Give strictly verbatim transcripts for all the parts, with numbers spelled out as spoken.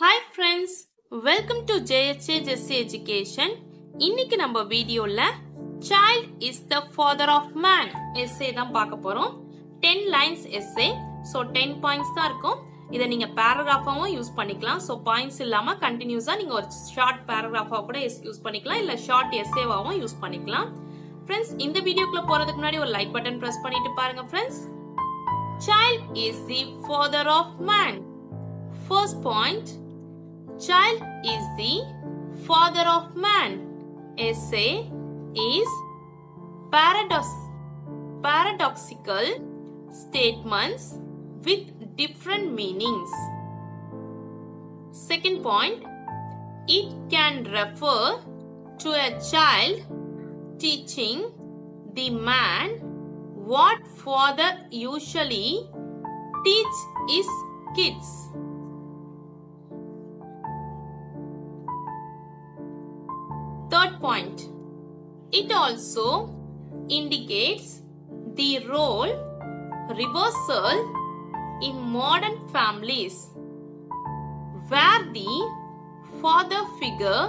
Hi friends, welcome to J H A Jesse education. இன்னைக்கு நம்ம வீடியோல child is the father of man essay தான் பார்க்க போறோம். ten lines essay. So ten points தான் இருக்கும். இத நீங்க paragraph-ஆவும் யூஸ் பண்ணிக்கலாம். So points இல்லாம continuous-ஆ நீங்க ஒரு short paragraph-ஆ கூட யூஸ் பண்ணிக்கலாம் இல்ல short essay-ஆவும் யூஸ் பண்ணிக்கலாம். Friends, இந்த வீடியோக்குள்ள போறதுக்கு முன்னாடி ஒரு like button press பண்ணிட்டு பாருங்க friends. Child is the father of man. First point, child is the father of man. Essay is paradox paradoxical statements with different meanings. Second point, it can refer to a child teaching the man what father usually teach his kids. Third point, it also indicates the role reversal in modern families where the father figure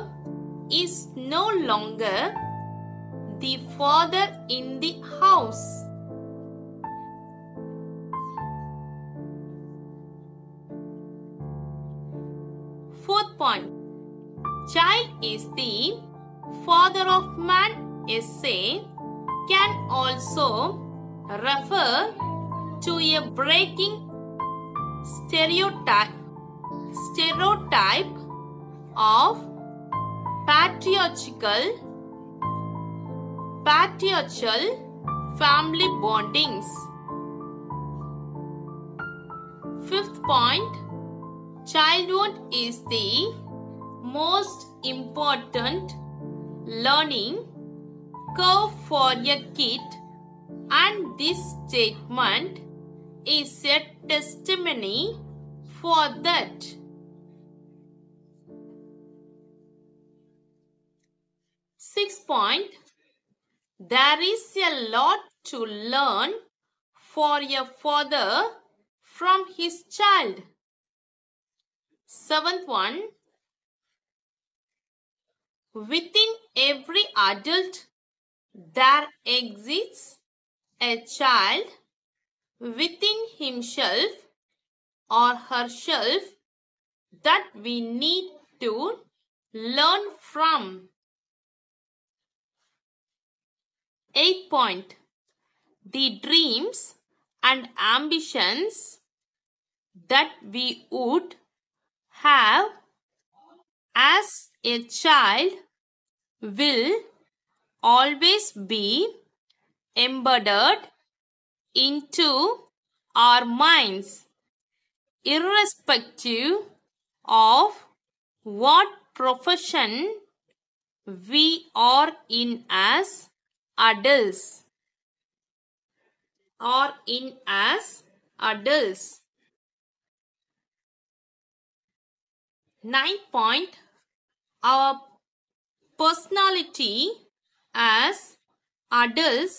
is no longer the father in the house. Fourth point, child is the father of man essay can also refer to a breaking stereotype stereotype of patriarchal patriarchal family bondings. Fifth point, childhood is the most important learning curve for a kid, and this statement is a testimony for that. Sixth point, there is a lot to learn for a father from his child. Seventh one, within every adult, there exists a child within himself or herself that we need to learn from. Eighth point, the dreams and ambitions that we would have as a child will always be embedded into our minds, irrespective of what profession we are in as adults. Or in as adults. Ninth point, our personality as adults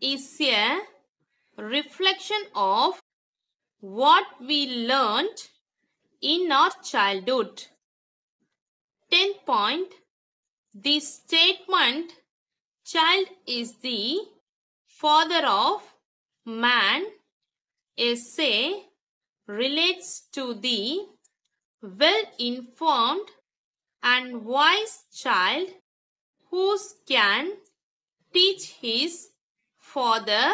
is a reflection of what we learned in our childhood. Tenth point, the statement child is the father of man essay relates to the well-informed and wise child who can teach his father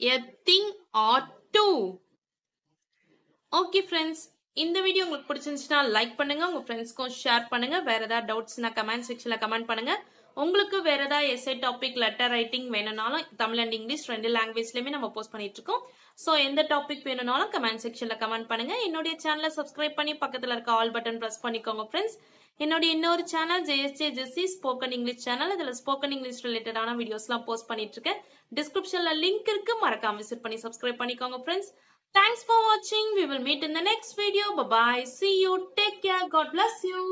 a thing or two. Okay friends, இந்த video உங்களுக்கு பிடிச்சிருந்துச்சுனா like பண்ணுங்க, உங்க फ्रेंड्सக்கும் share பண்ணுங்க. வேற ஏதாவது டவுட்ஸ்னா comment செக்ஷன்ல comment பண்ணுங்க. உங்களுக்கு வேற ஏதாவது essay topic letter writing வேணும்னாலும் தமிழ் and இங்கிலீஷ் ரெண்டு languageலயுமே நம்ம போஸ்ட் பண்ணிட்டு இருக்கோம். சோ எந்த டாபிக் வேணும்னாலும் கமெண்ட் செக்ஷன்ல கமெண்ட் பண்ணுங்க. என்னோட சேனலை சப்ஸ்கிரைப் பண்ணி பக்கத்துல இருக்க ஆல் பட்டன் பிரஸ் பண்ணிக்கோங்க friends. என்னோட இன்னொரு channel J S J J C spoken English channel. இதுல ஸ்போக்கன் இங்கிலீஷ் ரிலேட்டடான வீடியோஸ்லாம் போஸ்ட் பண்ணிட்டு இருக்கேன். டிஸ்கிரிப்ஷன்ல லிங்க் இருக்கு, மறக்காம விசிட் பண்ணி சப்ஸ்கிரைப் பண்ணிக்கோங்க friends. Thanks for watching. We will meet in the next video. Bye bye. See you. Take care. God bless you.